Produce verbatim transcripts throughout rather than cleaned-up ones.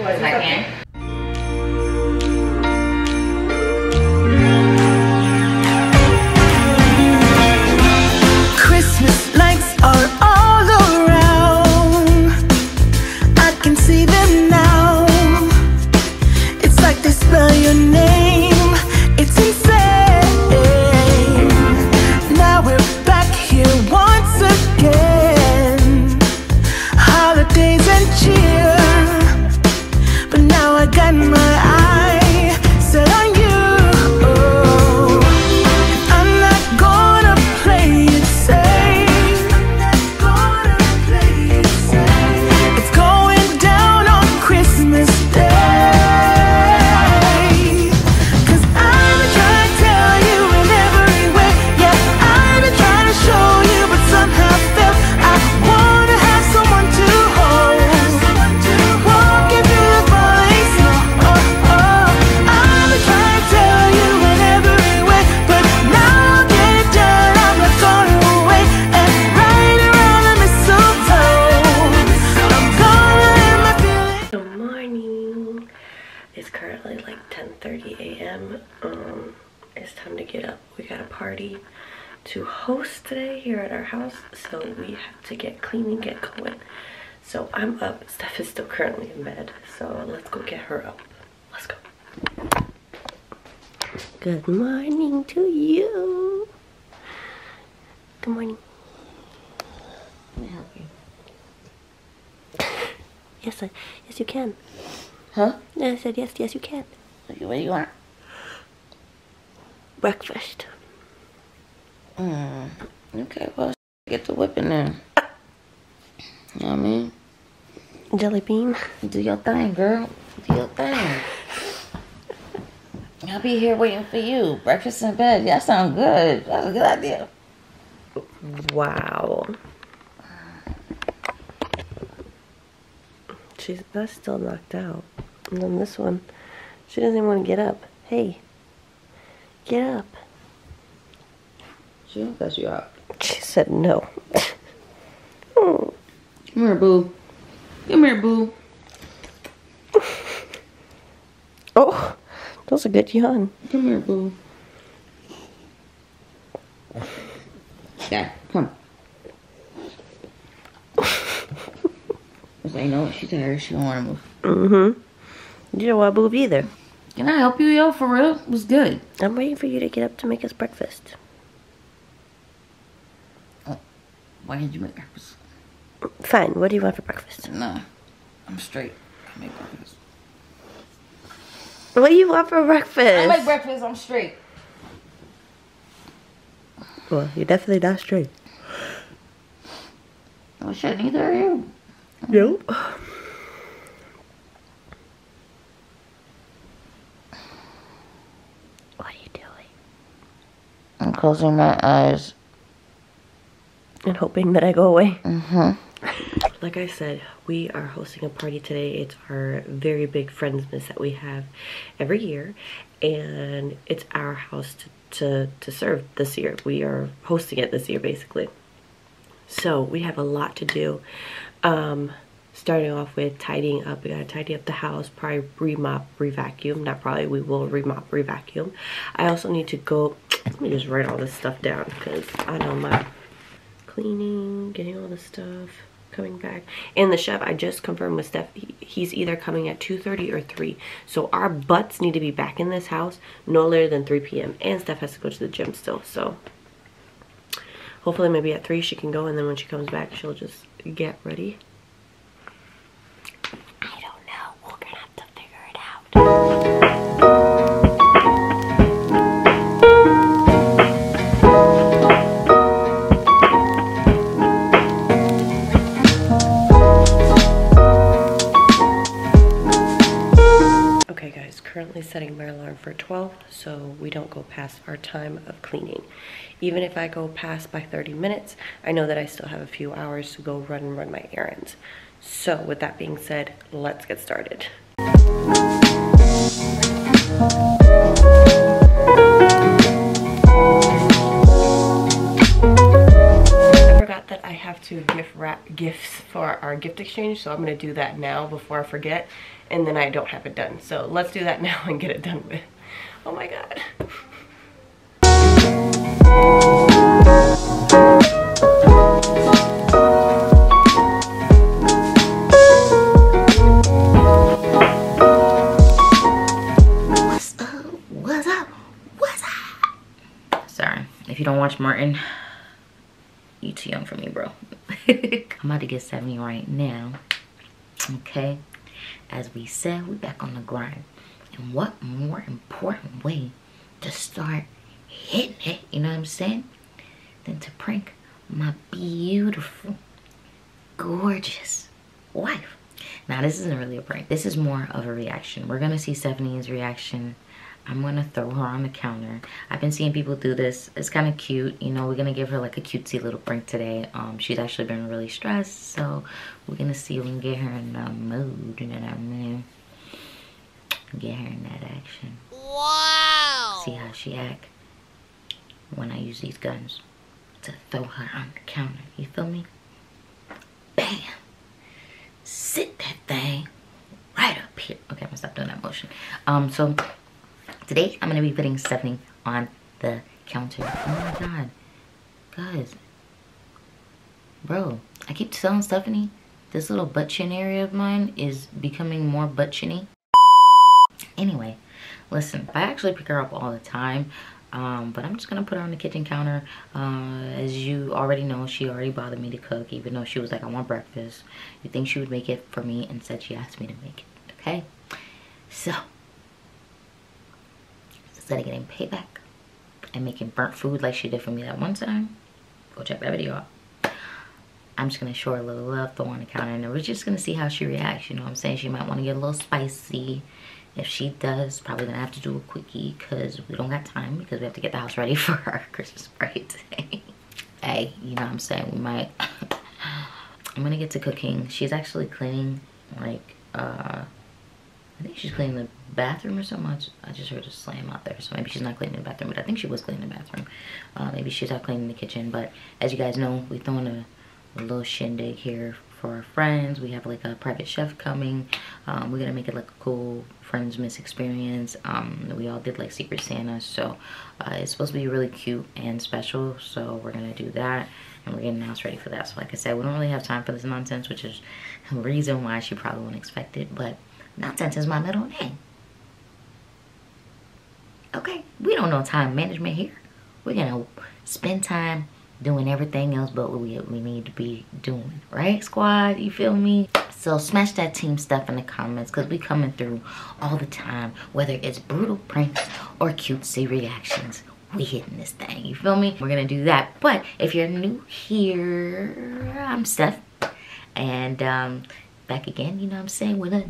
If I can. ten thirty a m Um, it's time to get up. We got a party to host today here at our house, so we have to get clean and get going. So I'm up. Steph is still currently in bed, so let's go get her up. Let's go. Good morning to you. Good morning. Can I help you? Yes, I, yes you can. Huh? I said yes, yes you can. What do you want? Breakfast. Mm, okay, well, get the whip in there. You know what I mean? Jelly bean. Do your thing, girl. Do your thing. I'll be here waiting for you. Breakfast in bed. Yeah, that sounds good. That's a good idea. Wow. She's that's still knocked out. And then this one. She doesn't even want to get up. Hey, get up. She won't pass you up. She said no. Oh. Come here, boo. Come here, boo. Oh, that was a good yawn. Come here, boo. Yeah, come. I know she's tired. She don't want to move. Mm-hmm. You don't want boob either. Can I help you, yo? For real? It was good. I'm waiting for you to get up to make us breakfast. Oh, why did you make breakfast? Fine. What do you want for breakfast? No. I'm straight. I make breakfast. What do you want for breakfast? I make breakfast. I'm straight. Well, you're definitely not straight. Oh, shit. Neither are you. Nope. I'm closing my eyes. And hoping that I go away. Mm-hmm. Like I said, we are hosting a party today. It's our very big friendsmas that we have every year. And it's our house to, to, to serve this year. We are hosting it this year, basically. So we have a lot to do. Um, starting off with tidying up. We gotta tidy up the house, probably remop, revacuum. Not probably, we will remop, revacuum. I also need to go... Let me just write all this stuff down because I know my cleaning, getting all this stuff, coming back. And the chef, I just confirmed with Steph, he, he's either coming at two thirty or three. So our butts need to be back in this house no later than three p m And Steph has to go to the gym still. So hopefully maybe at three she can go. And then when she comes back, she'll just get ready. I don't know. We're going to have to figure it out. Currently setting my alarm for twelve, so we don't go past our time of cleaning. Even if I go past by thirty minutes, I know that I still have a few hours to go run and run my errands. So with that being said, let's get started. I forgot that I have to gift wrap gifts for our gift exchange, so I'm going to do that now before I forget, and then I don't have it done. So let's do that now and get it done with. Oh my God. If you don't watch Martin, you too young for me, bro. I'm about to get seventy right now. Okay, as we said, we're back on the grind, and what more important way to start hitting it, you know what I'm saying, than to prank my beautiful, gorgeous wife. Now this isn't really a prank, this is more of a reaction. We're gonna see Stephanie's reaction. I'm gonna throw her on the counter. I've been seeing people do this. It's kind of cute, you know. We're gonna give her like a cutesy little prank today. Um, she's actually been really stressed, so we're gonna see if we can get her in the mood. You know what I mean? Get her in that action. Wow. See how she act when I use these guns to throw her on the counter. You feel me? Bam. Sit that thing right up here. Okay, I'm gonna stop doing that motion. Um, so. Today, I'm going to be putting Stephanie on the counter. Oh my God. Guys. Bro, I keep telling Stephanie, this little butt chin area of mine is becoming more butt chinny. Anyway, listen, I actually pick her up all the time, um, but I'm just going to put her on the kitchen counter. Uh, as you already know, she already bothered me to cook, even though she was like, I want breakfast. You'd think she would make it for me, and said she asked me to make it, okay? So. Instead of getting payback and making burnt food like she did for me that one time, go check that video out. I'm just gonna show her a little love, throw on the counter, and we're just gonna see how she reacts. You know what I'm saying? She might want to get a little spicy. If she does, probably gonna have to do a quickie because we don't got time, because we have to get the house ready for our Christmas party today. Hey, you know what I'm saying? We might. I'm gonna get to cooking. She's actually cleaning, like, uh. I think she's cleaning the bathroom or something. I just heard a slam out there. So maybe she's not cleaning the bathroom, but I think she was cleaning the bathroom. Uh, maybe she's out cleaning the kitchen. But as you guys know, we're throwing a, a little shindig here for our friends. We have like a private chef coming. Um, we're going to make it like a cool friends miss experience. Um, we all did like Secret Santa. So uh, it's supposed to be really cute and special. So we're going to do that. And we're getting the house ready for that. So like I said, we don't really have time for this nonsense, which is the reason why she probably wouldn't expect it. But nonsense is my middle name. Okay, we don't know time management here. We're gonna spend time doing everything else but what we, we need to be doing, right, squad? You feel me? So smash that team stuff in the comments, because we coming through all the time, whether it's brutal pranks or cutesy reactions. We hitting this thing, you feel me? We're gonna do that. But if you're new here, I'm Steph, and um back again, you know what I'm saying, with a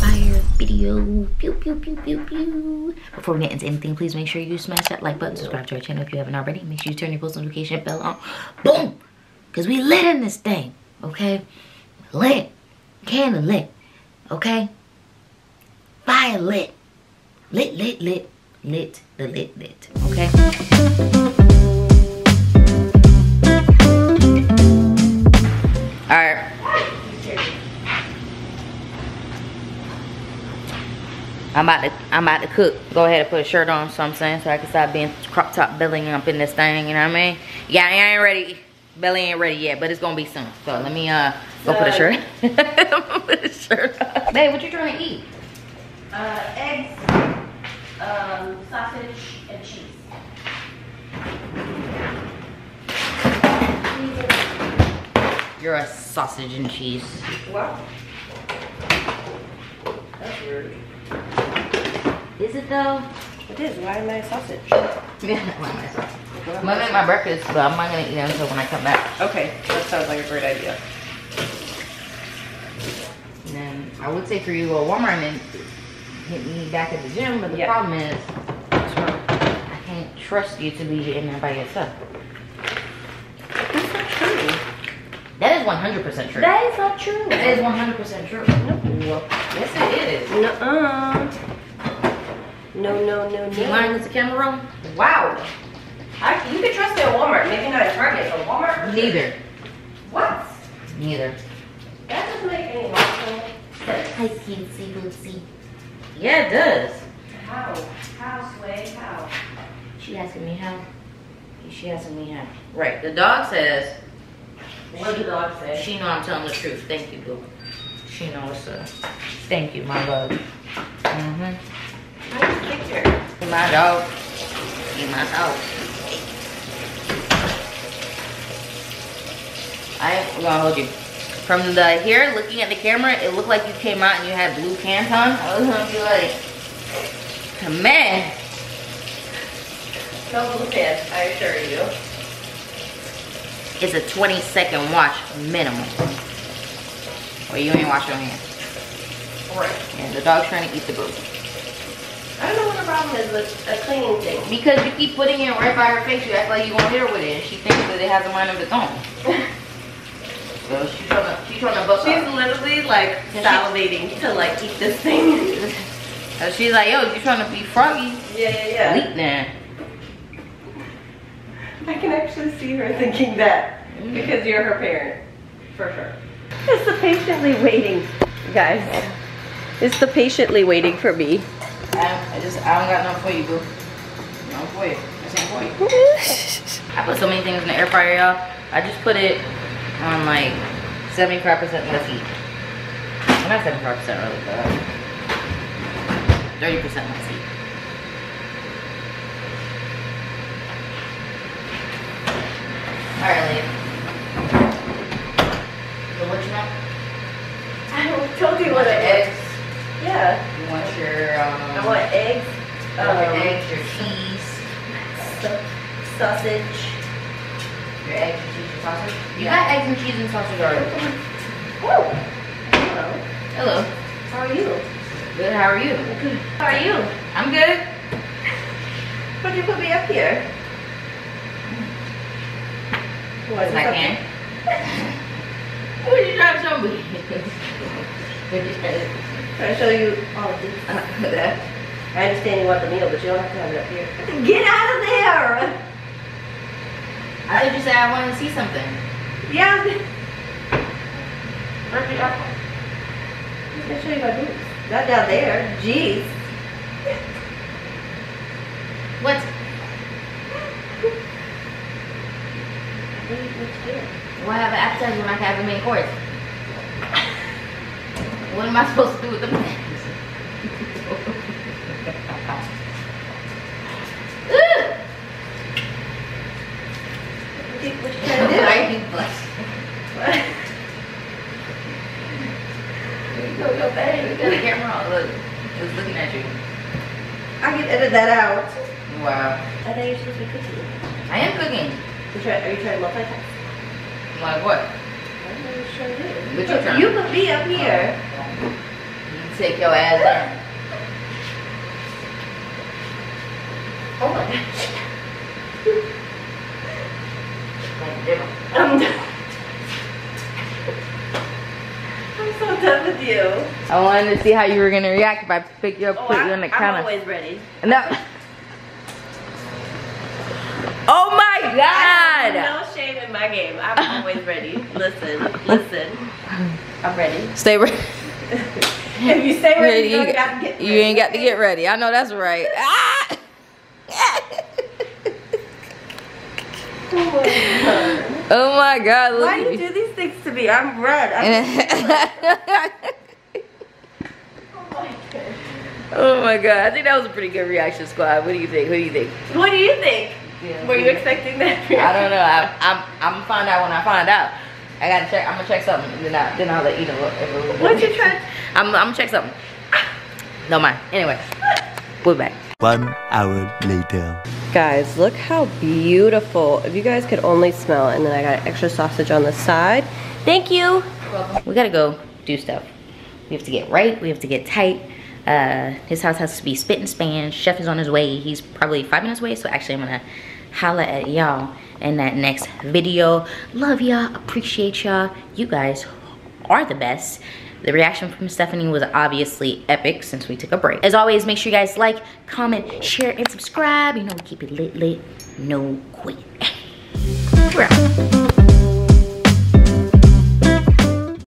fire video. Pew, pew, pew, pew, pew. Before we get into anything, please make sure you smash that like button, subscribe to our channel if you haven't already. Make sure you turn your post notification bell on. Boom! Because we lit in this thing, okay? Lit. Candle lit, okay? Fire lit. Lit, lit, lit. Lit, the lit, lit, okay? I'm about to, I'm about to cook. Go ahead and put a shirt on, so I'm saying, so I can stop being crop top bellying up in this thing, you know what I mean? Yeah, I ain't ready. Belly ain't ready yet, but it's gonna be soon. So let me uh go uh, put a shirt. I'm gonna put a shirt on. Babe, what you trying to eat? Uh, eggs, um, sausage, and cheese. You're a sausage and cheese. What? That's weird. Is it though? It is. Why am I sausage? Yeah, why am I sausage? I'm gonna make my breakfast, but I'm not gonna eat it until when I come back. Okay, that sounds like a great idea. And then I would say for you to go to Walmart and hit me back at the gym, but the yep. problem is I can't trust you to be in there by yourself. That's not true. That is one hundred percent true. That is not true. That is one hundred percent true. Nope. Well, yes, it is. Nuh-uh. No, no, no, no. You lying with the camera roll? Wow. I, you can trust it at Walmart. Maybe not at Target, but Walmart? Neither. What? Neither. That doesn't make any logical sense. Hi, cutesy boopsy. Yeah, it does. How? How, Sway? How? She asking me how. She asking me how. Right. The dog says. What did the dog say? She know I'm telling the truth. Thank you, boo. She knows. Uh, thank you, my love. Mm-hmm. Nice picture. In my dog. In my house. I am gonna hold you. From the here, looking at the camera, it looked like you came out and you had blue pants on. I was gonna be like, man. No blue pants, I assure you. It's a twenty second watch minimum. Well, you ain't wash your hands. Right. And yeah, the dog's trying to eat the boob. I don't know what the problem is with a cleaning thing. Because you keep putting it right by her face, you act like you won't hit her with it, and she thinks that it has a mind of its own. So she's trying to, she's trying to buck She's up. literally like salivating she, to like eat this thing. So she's like, yo, you trying to be froggy? Yeah, yeah, yeah. Eat now. I can actually see her thinking that mm-hmm. because you're her parent, for sure. It's the patiently waiting, guys. It's the patiently waiting for me. I, I just, I don't got nothing for you, boo. No for you. This ain't for you. I put so many things in the air fryer, y'all. I just put it on like seventy-five percent musky. Well, not seventy-five percent really, but thirty percent musky. Alright, lady. So what you want? I told you, you what it is. Eggs. Yeah. You want your, um... I want eggs. You um, want your eggs, your cheese. Sa sausage. Your eggs, your cheese, your sausage? You yeah. got eggs and cheese and sausage already. Oh! Hello. Hello. How are you? Good, how are you? Good. How are you? I'm good. Why did you put me up here? What? Because I can. What are you trying to show me? What are you trying to show me? Trying to show you all of this. Uh, I understand you want the meal, but you don't have to have it up here. Get out of there! I did you say I wanted to see something? Yeah. Where'd you go? I'm gonna show you my boots. Not down there. Jeez. What? Well, I have an appetizer when I can have a main course. What am I supposed to do with the plants? What you, what you trying to do? Why are you blushing? What? You go, go back. You got the camera on. Look, it was looking at you. I can edit that out. Wow. I thought you were supposed to be cooking. I am cooking. You try, are you trying to multitask? Like what? I don't know what you're trying to do. What you trying? You could be up here. Oh. Take your ass down. Oh my gosh. I'm done. I'm so done with you. I wanted to see how you were gonna react if I picked you up, oh, put I, you on the counter. I'm always ready. No. Oh my God. I have no shame in my game. I'm always ready. Listen, listen. I'm ready. Stay ready. If you stay ready, you, you, got, got you ain't got to get ready. I know that's right. Ah! Oh my God! Look. Why do you do these things to me? I'm red. I'm oh my God! Oh my God! I think that was a pretty good reaction, squad. What do you think? What do you think? What do you think? Yeah, Were you expecting that? Reaction? I don't know. I, I'm I'm gonna find out when I find out. I gotta check. I'm gonna check something, and then I then I'll let you know. What you try? I'm I'm gonna check something. No mind. Anyway, we're back. One hour later. Guys, look how beautiful. If you guys could only smell it, and then I got extra sausage on the side. Thank you. We gotta go do stuff. We have to get right. We have to get tight. Uh, his house has to be spit and span. Chef is on his way. He's probably five minutes away. So actually, I'm gonna holla at y'all in that next video. Love y'all, appreciate y'all. You guys are the best. The reaction from Stephanie was obviously epic since we took a break. As always, make sure you guys like, comment, share, and subscribe. You know we keep it lit lit, no quit. We're out.